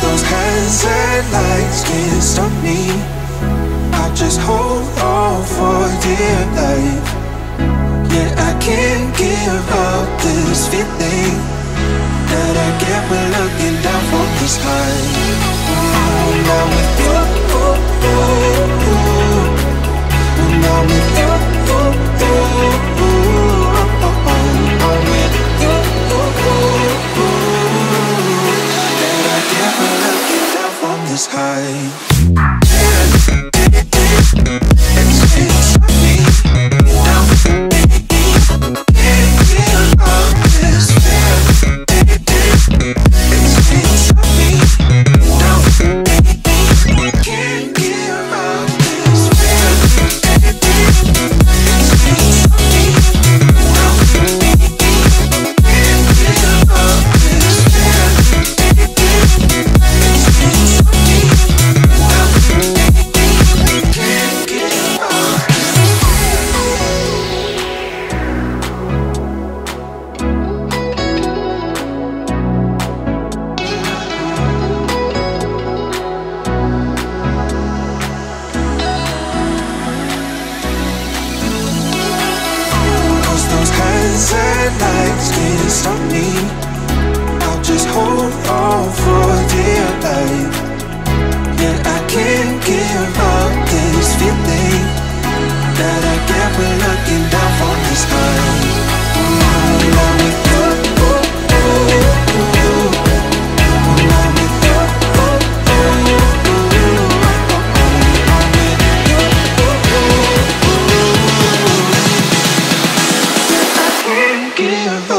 Those hands and lights can't stop me. I just hold on for dear life. Yeah, I can't give up this feeling that I get when looking down from the sky. When I'm with you, when I'm with you, I'm with you, that I get when looking down from this high. Give